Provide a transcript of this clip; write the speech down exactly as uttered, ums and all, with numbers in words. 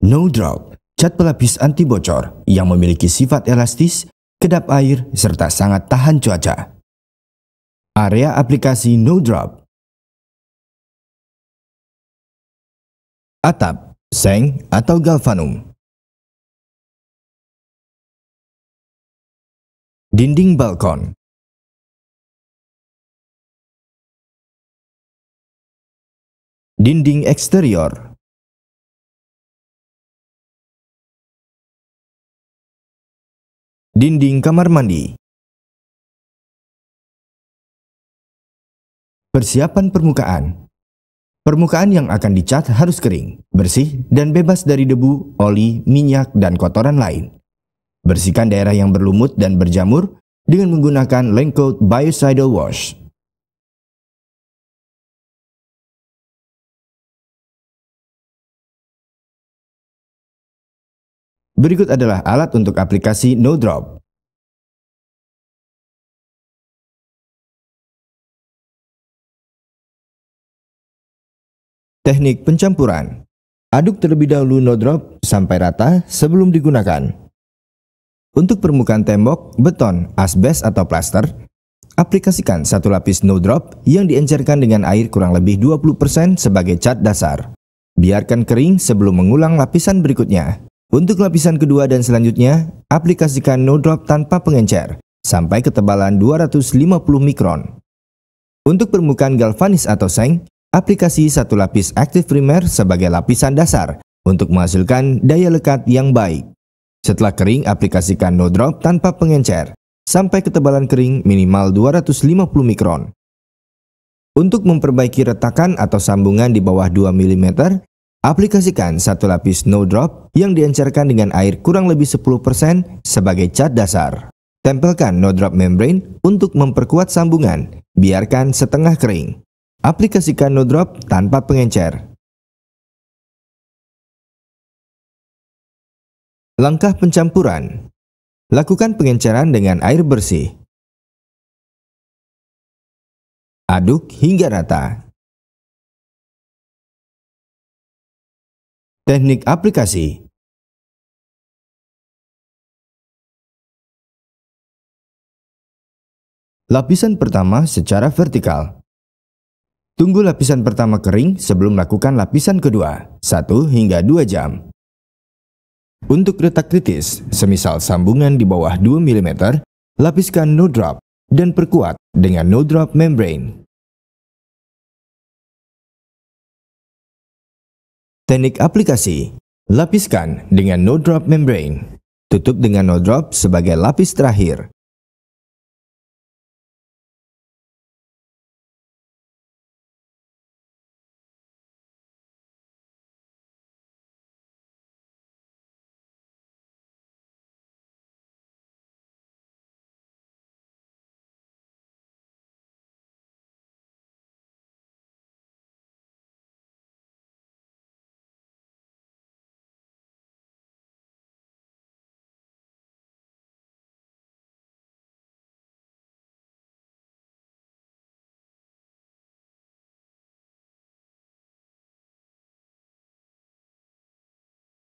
No Drop, cat pelapis anti bocor yang memiliki sifat elastis, kedap air, serta sangat tahan cuaca. Area aplikasi No Drop: atap, seng, atau galvanum, dinding balkon, dinding eksterior, dinding kamar mandi. Persiapan permukaan. Permukaan yang akan dicat harus kering, bersih, dan bebas dari debu, oli, minyak, dan kotoran lain. Bersihkan daerah yang berlumut dan berjamur dengan menggunakan Lenkote Biocidal Wash. Berikut adalah alat untuk aplikasi No Drop. Teknik pencampuran. Aduk terlebih dahulu No Drop sampai rata sebelum digunakan. Untuk permukaan tembok, beton, asbes, atau plaster, aplikasikan satu lapis No Drop yang diencerkan dengan air kurang lebih dua puluh persen sebagai cat dasar. Biarkan kering sebelum mengulang lapisan berikutnya. Untuk lapisan kedua dan selanjutnya, aplikasikan No Drop tanpa pengencer sampai ketebalan dua ratus lima puluh mikron. Untuk permukaan galvanis atau seng, aplikasi satu lapis active primer sebagai lapisan dasar untuk menghasilkan daya lekat yang baik. Setelah kering, aplikasikan No Drop tanpa pengencer sampai ketebalan kering minimal dua ratus lima puluh mikron. Untuk memperbaiki retakan atau sambungan di bawah dua milimeter, aplikasikan satu lapis No Drop yang diencerkan dengan air kurang lebih sepuluh persen sebagai cat dasar. Tempelkan No Drop membrane untuk memperkuat sambungan, biarkan setengah kering. Aplikasikan No Drop tanpa pengencer. Langkah pencampuran. Lakukan pengenceran dengan air bersih. Aduk hingga rata. Teknik aplikasi. Lapisan pertama secara vertikal. Tunggu lapisan pertama kering sebelum melakukan lapisan kedua, satu hingga dua jam. Untuk retak kritis, semisal sambungan di bawah dua milimeter, lapiskan No Drop dan perkuat dengan No Drop membrane. Teknik aplikasi. Lapiskan dengan No Drop membrane. Tutup dengan No Drop sebagai lapis terakhir.